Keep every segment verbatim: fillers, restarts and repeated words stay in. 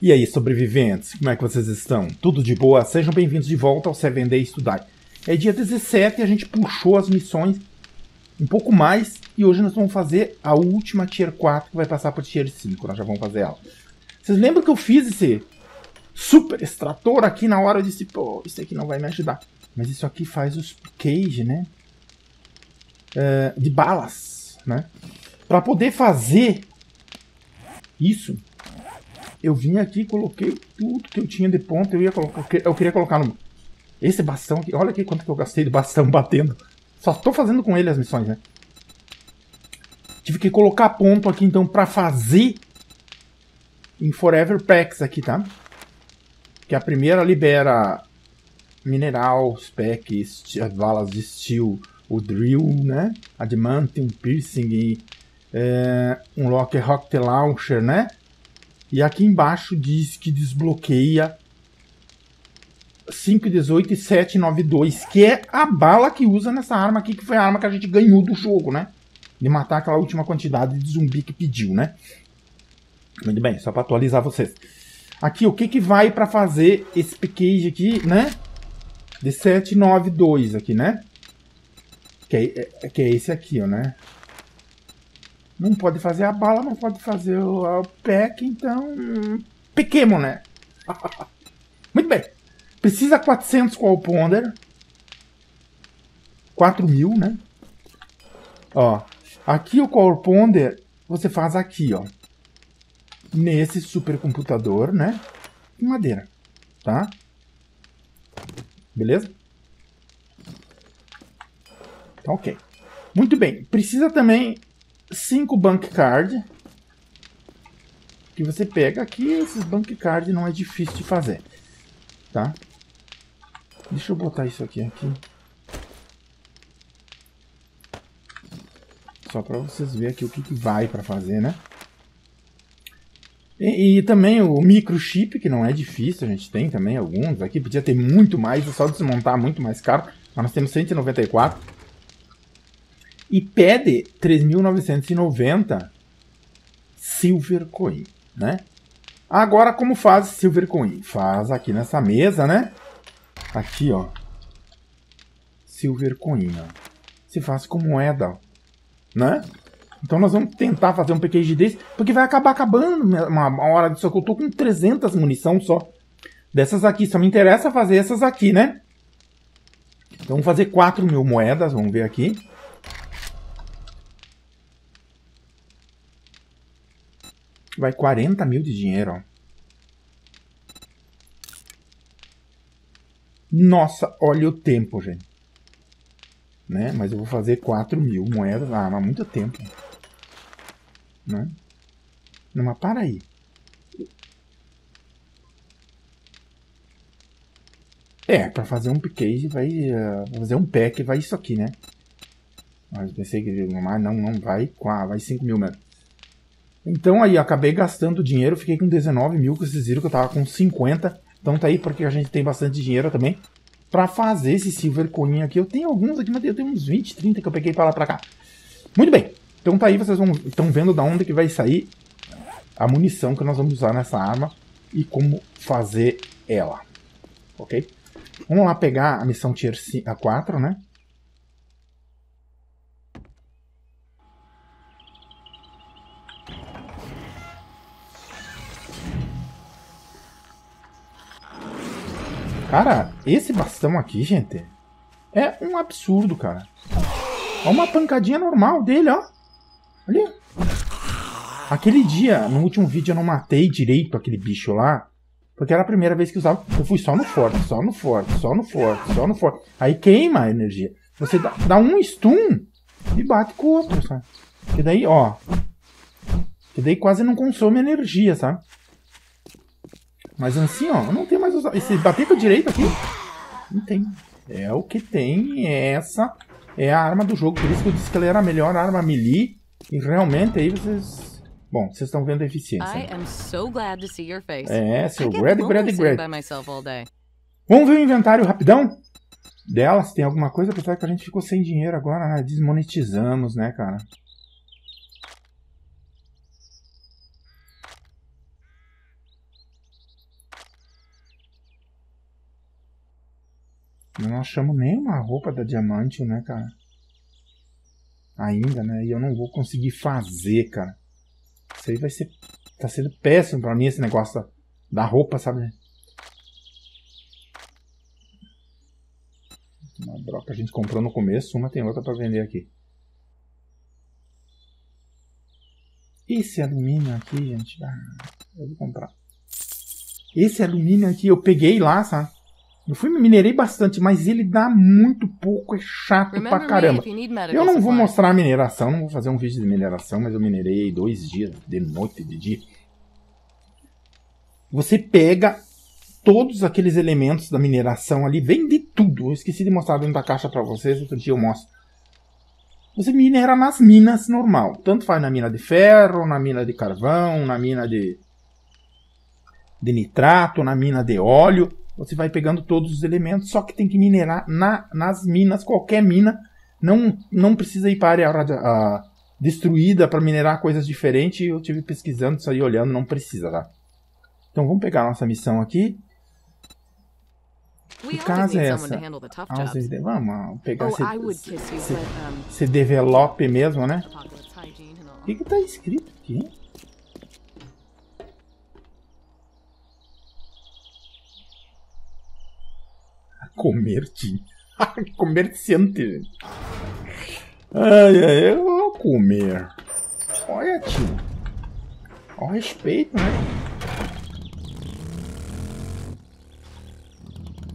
E aí, sobreviventes, como é que vocês estão? Tudo de boa? Sejam bem-vindos de volta ao sete Days to Die. É dia dezessete, a gente puxou as missões um pouco mais e hoje nós vamos fazer a última Tier quatro que vai passar para Tier cinco, nós já vamos fazer ela. Vocês lembram que eu fiz esse super extrator aqui na hora? Eu disse, pô, isso aqui não vai me ajudar. Mas isso aqui faz os cage, né? Uh, de balas, né? Para poder fazer isso... Eu vim aqui, coloquei tudo que eu tinha de ponta. Eu ia colocar, eu queria colocar no esse bastão aqui. Olha aqui quanto que eu gastei de bastão batendo. Só estou fazendo com ele as missões, né? Tive que colocar ponto aqui então para fazer em Forever Packs aqui, tá? Que a primeira libera mineral, os packs, as balas de steel, o drill, né? Adamantium, piercing e é, um locker rocket launcher, né? E aqui embaixo diz que desbloqueia cinco, dezoito e sete, noventa e dois, que é a bala que usa nessa arma aqui, que foi a arma que a gente ganhou do jogo, né? De matar aquela última quantidade de zumbi que pediu, né? Muito bem, só para atualizar vocês. Aqui, o que que vai para fazer esse package aqui, né? De sete, nove, dois aqui, né? Que é, que é esse aqui, ó, né? Não pode fazer a bala, não pode fazer o, o pack, então... Pequemo, né? Muito bem. Precisa quatrocentos qual ponder. quatro mil, né? Ó. Aqui o qual ponder, você faz aqui, ó. Nesse supercomputador, né? Em madeira. Tá? Beleza? Tá ok. Muito bem. Precisa também... cinco bank card que você pega aqui. Esses bank card não é difícil de fazer, tá? Deixa eu botar isso aqui aqui só para vocês verem aqui o que, que vai para fazer, né? E, e também o microchip, que não é difícil, a gente tem também alguns aqui. Podia ter muito mais, é só desmontar, muito mais caro, mas nós temos cento e noventa e quatro. E pede três mil novecentos e noventa Silver Coin, né? Agora, como faz Silver Coin? Faz aqui nessa mesa, né? Aqui, ó. Silver Coin, ó. Se faz com moeda, ó, né? Então, nós vamos tentar fazer um package desse, porque vai acabar acabando uma hora disso aqui. Eu tô com trezentas munição só. Dessas aqui, só me interessa fazer essas aqui, né? Então, vamos fazer quatro mil moedas, vamos ver aqui. Vai quarenta mil de dinheiro, ó. Nossa, olha o tempo, gente. Né? Mas eu vou fazer quatro mil moedas. Ah, mas muito tempo. Né? Não, mas para aí. É, pra fazer um package vai... Uh, fazer um pack vai isso aqui, né? Mas pensei que... Não, não vai. Vai cinco mil mesmo. Então aí, eu acabei gastando dinheiro, fiquei com dezenove mil, que vocês viram que eu tava com cinquenta. Então tá aí, porque a gente tem bastante dinheiro também pra fazer esse Silver Coin aqui. Eu tenho alguns aqui, mas eu tenho uns vinte, trinta que eu peguei pra lá pra cá. Muito bem, então tá aí, vocês estão vendo da onde que vai sair a munição que nós vamos usar nessa arma e como fazer ela, ok? Vamos lá pegar a missão Tier quatro, né? Cara, esse bastão aqui, gente, é um absurdo, cara. Olha uma pancadinha normal dele, ó. Ali. Aquele dia, no último vídeo, eu não matei direito aquele bicho lá. Porque era a primeira vez que usava. Eu fui só no forte, só no forte, só no forte, só no forte. Aí queima a energia. Você dá, dá um stun e bate com o outro, sabe? Que daí, ó. Que daí quase não consome energia, sabe? Mas assim, ó, não tem mais... Os... Esse bater com a direita aqui, não tem. É o que tem, essa é a arma do jogo. Por isso que eu disse que ela era a melhor arma melee. E realmente aí vocês... Bom, vocês estão vendo a eficiência. Né? É, seu red, red, red. Vamos ver o inventário rapidão delas. Tem alguma coisa, apesar que a gente ficou sem dinheiro agora, né? Desmonetizamos, né, cara? Eu não achamos nenhuma roupa da diamante, né, cara? Ainda, né? E eu não vou conseguir fazer, cara. Isso aí vai ser... Tá sendo péssimo pra mim esse negócio da roupa, sabe? Uma broca a gente comprou no começo. Uma tem outra pra vender aqui. Esse alumínio aqui, gente... Ah, eu vou comprar. Esse alumínio aqui eu peguei lá, sabe? Eu fui, me minerei bastante, mas ele dá muito pouco, é chato Remember pra caramba. Eu não vou mostrar a mineração, não vou fazer um vídeo de mineração, mas eu minerei dois dias, de noite e de dia. Você pega todos aqueles elementos da mineração ali, vem de tudo. Eu esqueci de mostrar dentro da caixa pra vocês, outro dia eu mostro. Você minera nas minas normal, tanto faz na mina de ferro, na mina de carvão, na mina de, de nitrato, na mina de óleo. Você vai pegando todos os elementos, só que tem que minerar na, nas minas, qualquer mina. Não, não precisa ir para a área uh, destruída para minerar coisas diferentes. Eu estive pesquisando isso aí, olhando, não precisa, tá? Então vamos pegar a nossa missão aqui. Que casa é essa? Ah, vocês de... Vamos pegar esse, esse, esse, esse develop mesmo, né? O que que tá escrito aqui? Comerte. Comerciante, gente. Ai, ai, eu vou comer. Olha, tio. Olha o respeito, né?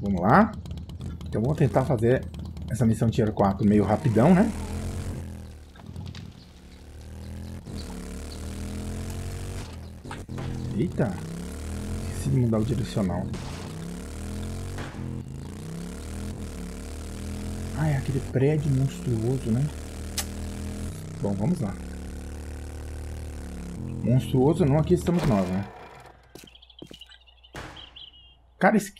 Vamos lá. Então vou tentar fazer essa missão Tier quatro meio rapidão, né? Eita. Esqueci de mudar o direcional. Ah, é aquele prédio monstruoso, né? Bom, vamos lá. Monstruoso não, aqui estamos nós, né? Cara, esse...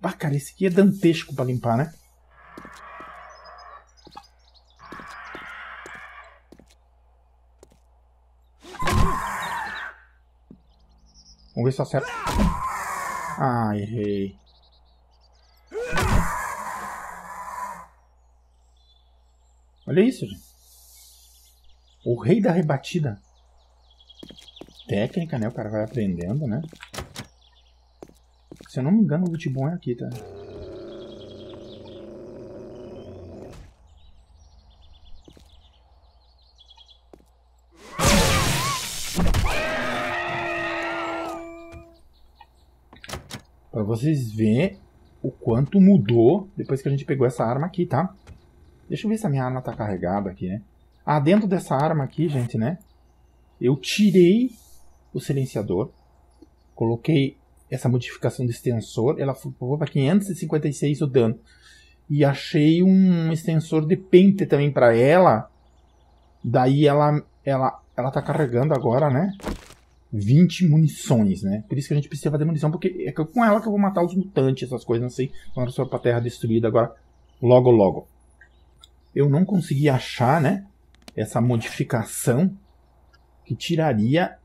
Ah, cara, esse aqui é dantesco pra limpar, né? Vamos ver se acerta. Ah, errei. Olha isso, gente. O rei da rebatida. Técnica, né? O cara vai aprendendo, né? Se eu não me engano, o loot bom é aqui, tá? Pra vocês verem o quanto mudou depois que a gente pegou essa arma aqui, tá? Deixa eu ver se a minha arma tá carregada aqui, né? Ah, dentro dessa arma aqui, gente, né? Eu tirei o silenciador. Coloquei essa modificação do extensor. Ela foi para quinhentos e cinquenta e seis o dano. E achei um extensor de pente também para ela. Daí ela, ela, ela tá carregando agora, né? vinte munições, né? Por isso que a gente precisa fazer munição. Porque é com ela que eu vou matar os mutantes, essas coisas, não sei. Quando eu for pra Terra Destruída agora, logo, logo. Eu não consegui achar, né, essa modificação que tiraria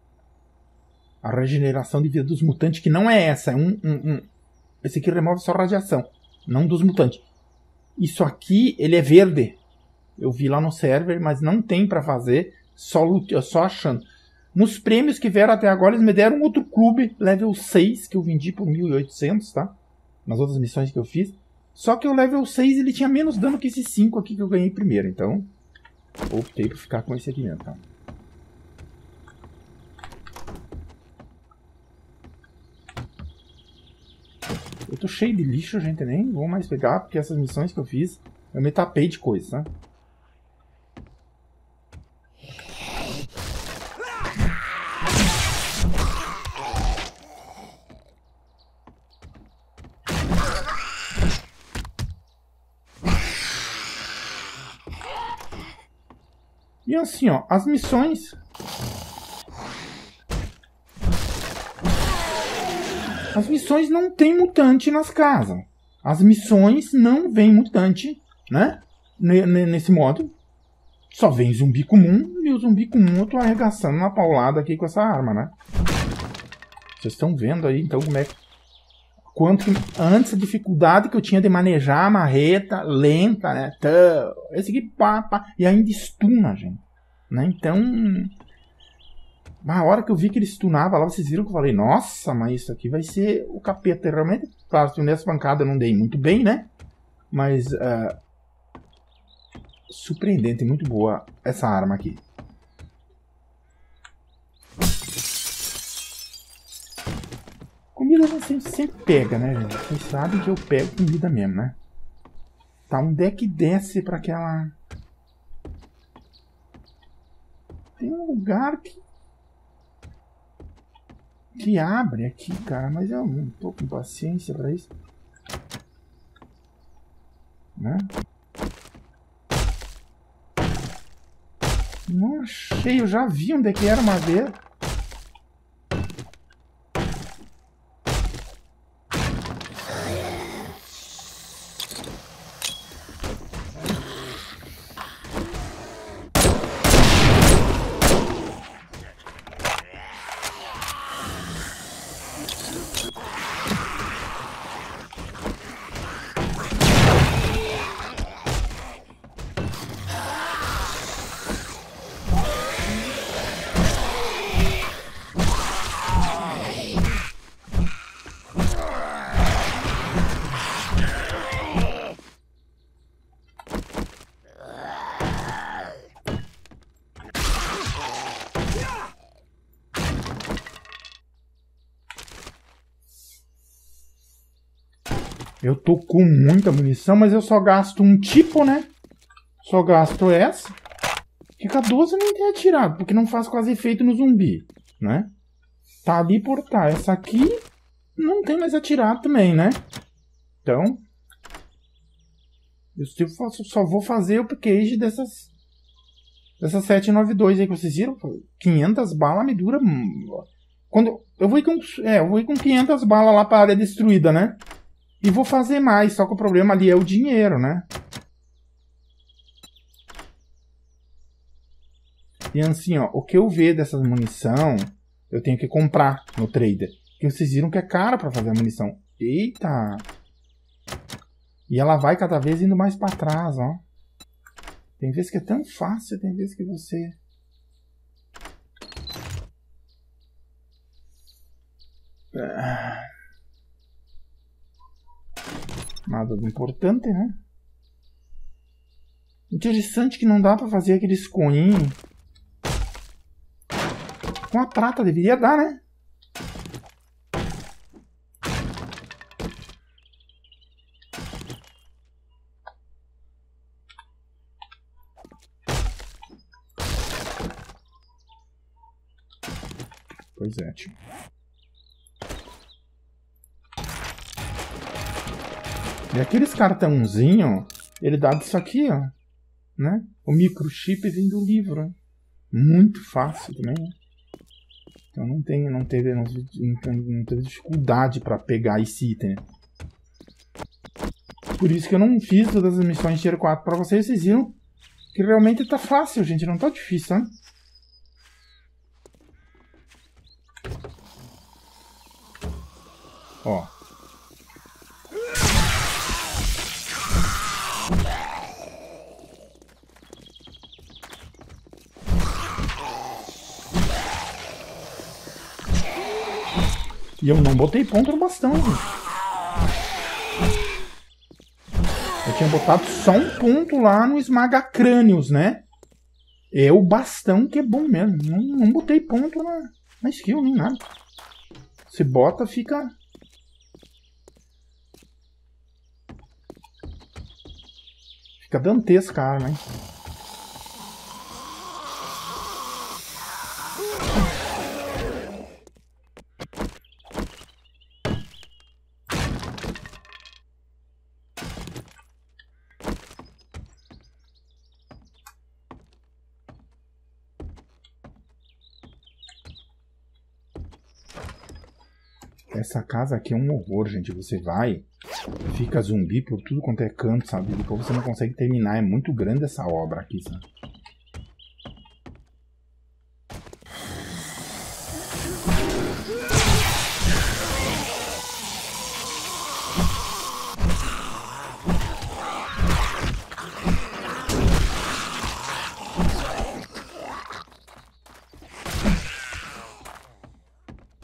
a regeneração de vida dos mutantes, que não é essa. É um, um, um. Esse aqui remove só radiação, não dos mutantes. Isso aqui, ele é verde. Eu vi lá no server, mas não tem pra fazer, só, só achando. Nos prêmios que vieram até agora, eles me deram outro clube, level seis, que eu vendi por mil e oitocentos, tá? Nas outras missões que eu fiz. Só que o level seis ele tinha menos dano que esse cinco aqui que eu ganhei primeiro, então optei por ficar com esse aqui mesmo, tá? Eu tô cheio de lixo, gente, nem vou mais pegar, porque essas missões que eu fiz, eu me tapei de coisas, né? E assim, ó, as missões... As missões não tem mutante nas casas. As missões não vem mutante, né? N- nesse modo. Só vem zumbi comum. E o zumbi comum eu tô arregaçando na paulada aqui com essa arma, né? Vocês estão vendo aí, então, como é que... quanto antes a dificuldade que eu tinha de manejar a marreta lenta, né? Tã, esse aqui, pá, pá, e ainda estuna, gente, né? Então, na hora que eu vi que ele estunava lá, vocês viram que eu falei, nossa, mas isso aqui vai ser o capeta. Realmente, claro, nessa pancada eu não dei muito bem, né? Mas, uh, surpreendente, muito boa essa arma aqui. Comida a gente sempre pega, né, gente? Vocês sabem que eu pego comida mesmo, né? Tá, onde é que desce pra aquela... Tem um lugar que... que abre aqui, cara, mas eu não tô com paciência pra isso. Né? Não achei, eu já vi onde é que era uma vez. Eu tô com muita munição, mas eu só gasto um tipo, né? Só gasto essa. Fica doze, nem tem atirado, porque não faz quase efeito no zumbi, né? Tá ali por tá. Essa aqui não tem mais atirado também, né? Então... eu só vou fazer o package dessas... dessas sete nove dois aí que vocês viram. quinhentas balas me dura... Quando... eu vou ir com, é, eu vou ir com quinhentas balas lá pra área destruída, né? E vou fazer mais, só que o problema ali é o dinheiro, né? E assim, ó, o que eu ver dessas munição, eu tenho que comprar no trader. Porque vocês viram que é caro pra fazer a munição. Eita! E ela vai cada vez indo mais pra trás, ó. Tem vezes que é tão fácil, tem vezes que você... Ah. Nada de importante, né? Interessante que não dá pra fazer aqueles coinhos. Com a prata deveria dar, né? Pois é, tio. E aqueles cartãozinho, ele dá disso aqui, ó, né? O microchip vem do livro, hein? Muito fácil também, né? Então não tem, não teve, não, não teve dificuldade para pegar esse item. Por isso que eu não fiz todas as missões de Tier quatro para vocês, vocês viram que realmente tá fácil, gente, não tá difícil, né? Ó. E eu não botei ponto no bastão, gente. Eu tinha botado só um ponto lá no esmaga-crânios, né? É o bastão que é bom mesmo. Não, não botei ponto na, na skill, nem nada. Você bota, fica... Fica dantesca a arma, hein? Essa casa aqui é um horror, gente. Você vai, fica zumbi por tudo quanto é canto, sabe? Depois você não consegue terminar. É muito grande essa obra aqui, sabe?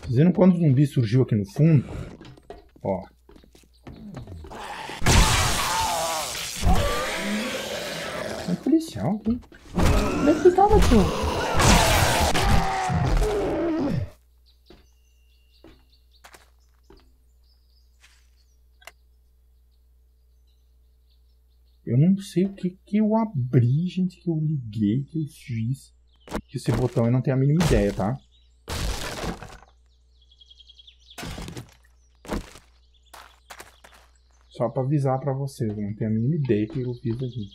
Vocês viram quando o zumbi surgiu aqui no fundo? Ó. É um policial aqui. Onde é que você tava, tio? Eu não sei o que que eu abri, gente, que eu liguei, que eu fiz. Que esse botão eu não tenho a mínima ideia, tá? Só pra avisar pra vocês, eu não tenho a mínima ideia que eu fiz aqui.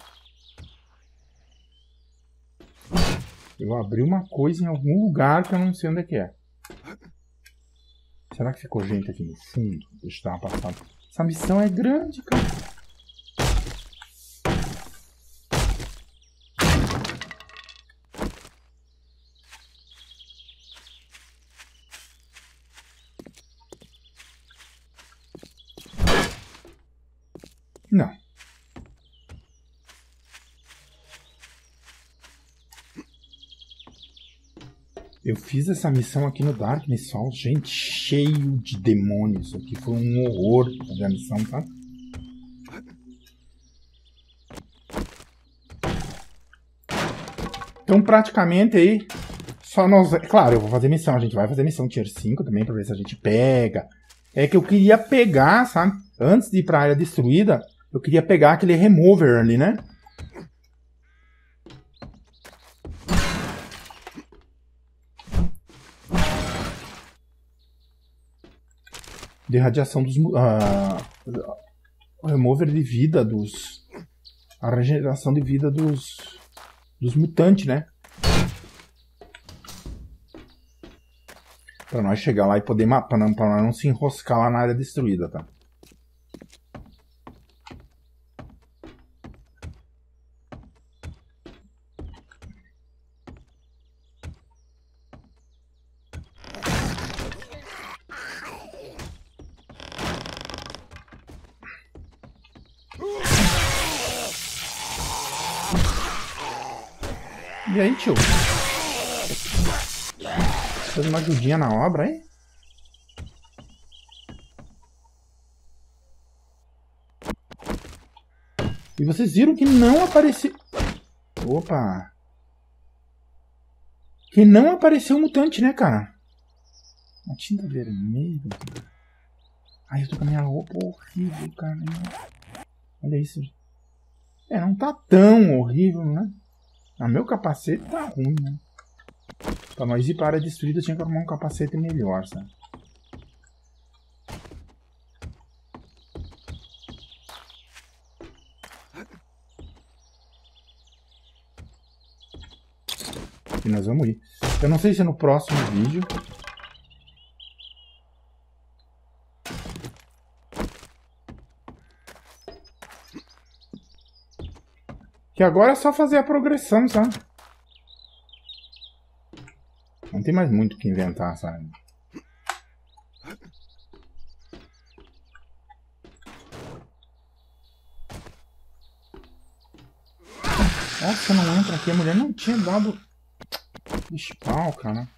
Eu abri uma coisa em algum lugar que eu não sei onde é que é. Será que ficou gente aqui no fundo? Deixa eu dar uma passada. Essa missão é grande, cara. Não. Eu fiz essa missão aqui no Darkness Sol, gente, cheio de demônios. Isso aqui foi um horror fazer a missão, tá? Então, praticamente aí, só nós... Claro, eu vou fazer missão, a gente vai fazer missão Tier cinco também, pra ver se a gente pega. É que eu queria pegar, sabe? Antes de ir pra área destruída... Eu queria pegar aquele remover ali, né? De radiação dos... Uh, o remover de vida dos... A regeneração de vida dos... Dos mutantes, né? Pra nós chegar lá e poder matar... Pra não, pra nós não se enroscar lá na área destruída, tá? E aí, tio? Faz uma ajudinha na obra, hein? E vocês viram que não apareceu... Opa! Que não apareceu o mutante, né, cara? Uma tinta vermelha... Ai, eu tô com a minha roupa horrível, cara. Olha isso. É, não tá tão horrível, né? Ah, meu capacete tá ruim, né? Pra nós ir pra área destruída, eu tinha que arrumar um capacete melhor, sabe? E nós vamos ir. Eu não sei se é no próximo vídeo. Que agora é só fazer a progressão, sabe? Não tem mais muito o que inventar, sabe? Nossa, não entra aqui. A mulher não tinha dado... Ixi, pau, cara.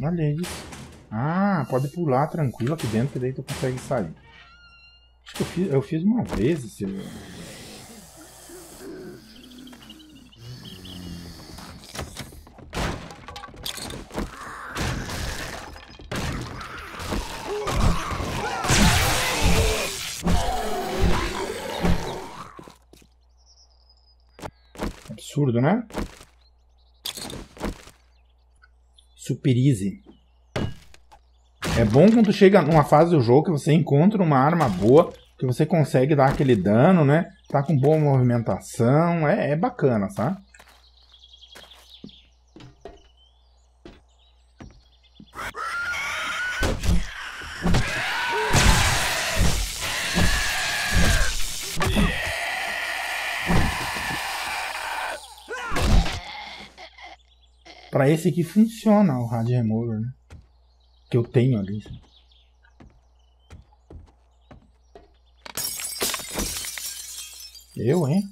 Olha isso. Ah, pode pular tranquilo aqui dentro, que daí tu consegue sair. Acho que eu fiz, eu fiz uma vez esse... Absurdo, né? Super easy. É bom quando chega numa fase do jogo que você encontra uma arma boa, que você consegue dar aquele dano, né? Tá com boa movimentação, é, é bacana, tá? Pra esse aqui funciona o Rad Remover, né? Que eu tenho ali. Eu, hein?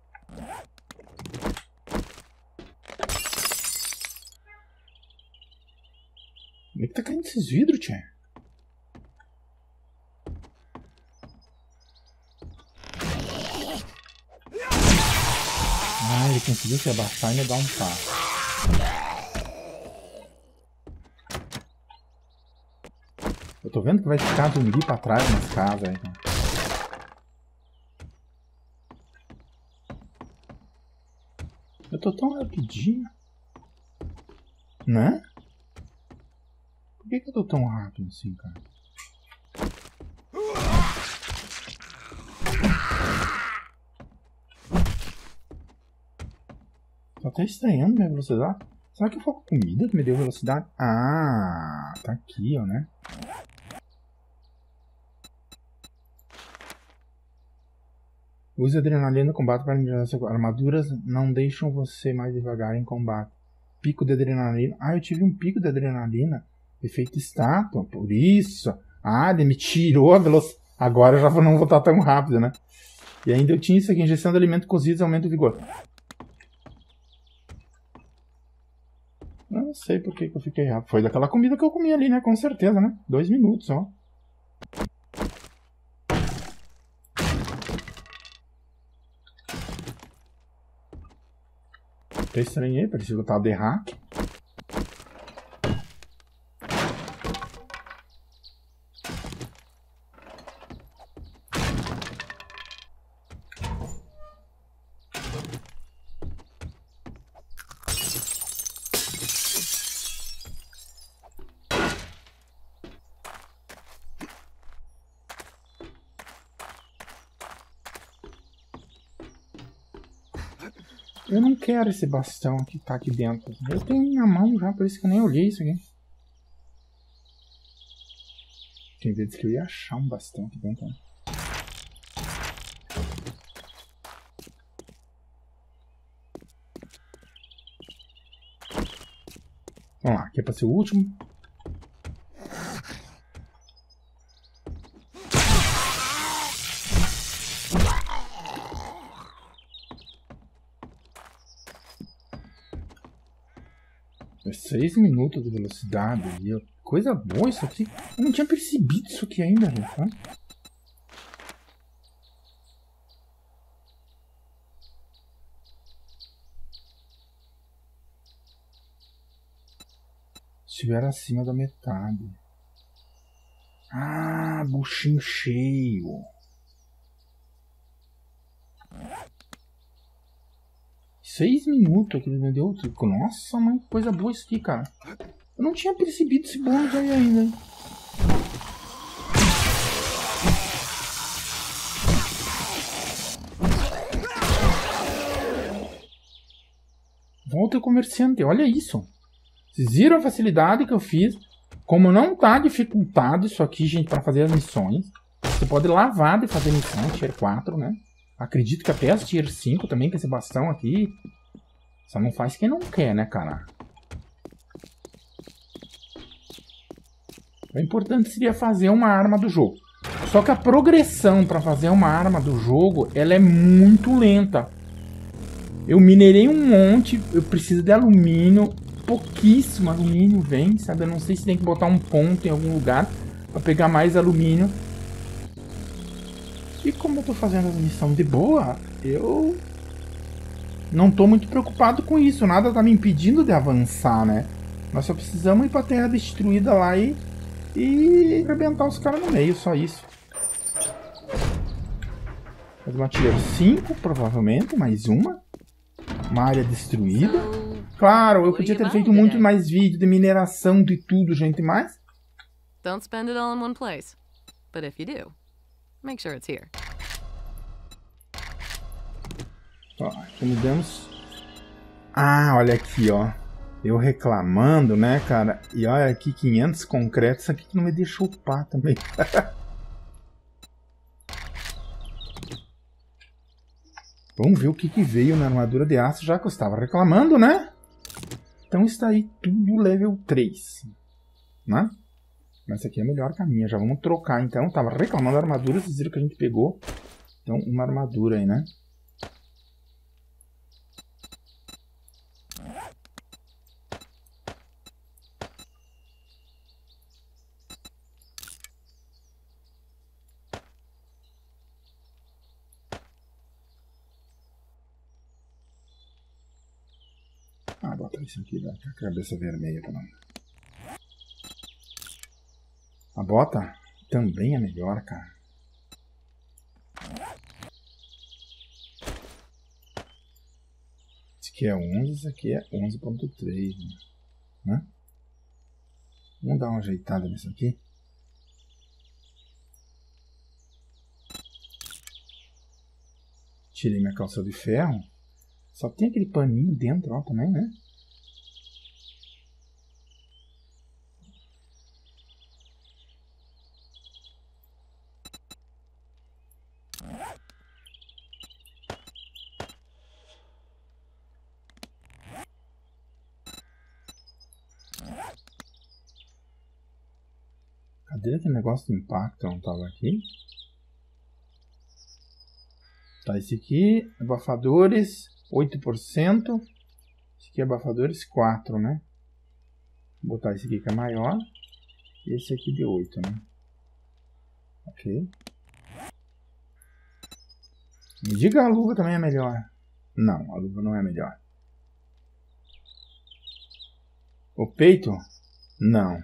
Onde é que tá caindo esses vidros, tchê? Ah, ele conseguiu se abaixar e me dar um passo. Eu tô vendo que vai ficar zumbi pra trás nas casas aí, cara. Eu tô tão rapidinho. Né? Por que que eu tô tão rápido assim, cara? Tô até estranhando minha velocidade. Será que eu foco comida que me deu velocidade? Ah, tá aqui, ó, né? Use adrenalina no combate para melhorar suas armaduras. Não deixam você mais devagar em combate. Pico de adrenalina. Ah, eu tive um pico de adrenalina. Efeito estátua, por isso. Ah, ele me tirou a velocidade. Agora eu já não vou estar tão rápido, né? E ainda eu tinha isso aqui, injeção de alimentos cozidos aumenta o vigor. Não sei por que que eu fiquei rápido. Foi daquela comida que eu comi ali, né? Com certeza, né? Dois minutos só. Até estranhei, parecia que eu tava de hack. Eu não quero esse bastão que tá aqui dentro. Eu tenho na mão já, por isso que eu nem olhei isso aqui. Tem vezes que eu ia achar um bastão aqui dentro. Né? Vamos lá, aqui é pra ser o último. seis minutos de velocidade. Coisa boa isso aqui. Eu não tinha percebido isso aqui ainda, gente. Estiver acima da metade. Ah, buchinho cheio. seis minutos que ele me deu. Nossa, mãe, coisa boa isso aqui, cara. Eu não tinha percebido esse bônus aí ainda. Hein? Volta o comerciante, olha isso. Vocês viram a facilidade que eu fiz? Como não tá dificultado isso aqui, gente, para fazer as missões. Você pode lavar de fazer missão, tier quatro, né? Acredito que até as tier cinco também, com esse bastão aqui. Só não faz quem não quer, né, cara? O importante seria fazer uma arma do jogo. Só que a progressão para fazer uma arma do jogo, ela é muito lenta. Eu minerei um monte, eu preciso de alumínio. Pouquíssimo alumínio vem, sabe? Eu não sei se tem que botar um ponto em algum lugar para pegar mais alumínio. E como eu tô fazendo a missão de boa, eu não tô muito preocupado com isso. Nada tá me impedindo de avançar, né? Nós só precisamos ir pra Terra Destruída lá e, e arrebentar os caras no meio, só isso. Faz uma tier cinco, provavelmente, mais uma. Uma área destruída. Claro, eu podia ter feito muito mais vídeo de mineração de tudo, gente, mas... Don't spend it all in one place. But if you do... Make sure it's here. Ó, aqui mudamos. Ah, olha aqui, ó. Eu reclamando, né, cara? E olha aqui, quinhentos concretos. Isso aqui que não me deixa upar também. Vamos ver o que, que veio na armadura de aço, já que eu estava reclamando, né? Então está aí tudo level três, né? Mas essa aqui é a melhor caminha, já vamos trocar então. Eu tava reclamando da armadura, vocês viram que a gente pegou. Então, uma armadura aí, né? Ah, bota isso aqui, né? A cabeça vermelha também. A bota também é melhor, cara. Esse aqui é onze, esse aqui é onze ponto três, né? Vamos dar uma ajeitada nisso aqui. Tirei minha calça de ferro. Só tem aquele paninho dentro, ó, também, né? Cadê aquele negócio de impacto? Não estava aqui. Tá, esse aqui, abafadores, oito por cento. Esse aqui, abafadores, quatro por cento, né? Vou botar esse aqui que é maior. E esse aqui de oito por cento, né? Ok. Me diga, a luva também é melhor. Não, a luva não é melhor. O peito? Não.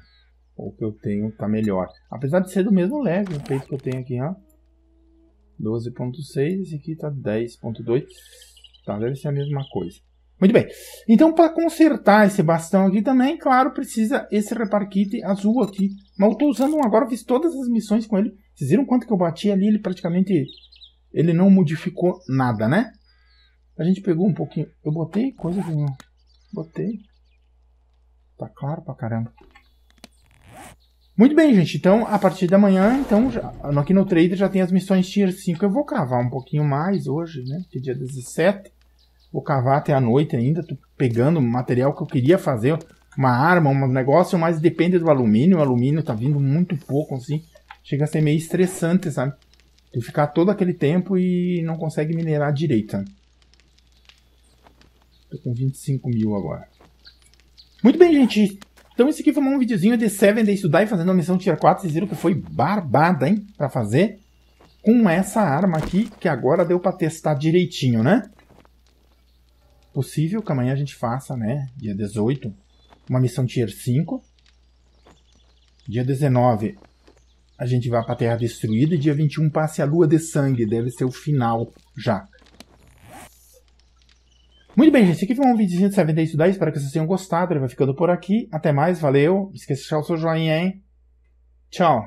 O que eu tenho tá melhor. Apesar de ser do mesmo level, o peito que eu tenho aqui, ó. doze ponto seis, esse aqui tá dez ponto dois. Tá, deve ser a mesma coisa. Muito bem. Então, para consertar esse bastão aqui também, claro, precisa esse repar kit azul aqui. Mas eu tô usando um agora, eu fiz todas as missões com ele. Vocês viram quanto que eu bati ali? Ele praticamente... Ele não modificou nada, né? A gente pegou um pouquinho... Eu botei coisa que não... Botei. Tá claro pra caramba. Muito bem, gente. Então, a partir da manhã, então, já, aqui no Trader já tem as missões Tier cinco. Eu vou cavar um pouquinho mais hoje, né? Que é dia dezessete. Vou cavar até a noite ainda. Tô pegando material que eu queria fazer. Uma arma, um negócio, mas depende do alumínio. O alumínio tá vindo muito pouco, assim. Chega a ser meio estressante, sabe? Tem que ficar todo aquele tempo e não consegue minerar direito, sabe? Tô com vinte e cinco mil agora. Muito bem, gente. Então esse aqui foi um videozinho de sete Days to Die fazendo a missão Tier quatro. Vocês viram que foi barbada, hein? Pra fazer com essa arma aqui, que agora deu pra testar direitinho, né? Possível que amanhã a gente faça, né? Dia dezoito, uma missão Tier cinco. Dia dezenove, a gente vai pra Terra Destruída. E dia vinte e um, passe a Lua de Sangue. Deve ser o final já. Muito bem, gente, esse aqui foi um videozinho de sete Days to Die, espero que vocês tenham gostado, ele vai ficando por aqui, até mais, valeu, não esqueça de deixar o seu joinha, hein, tchau.